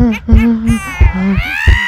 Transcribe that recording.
Come on.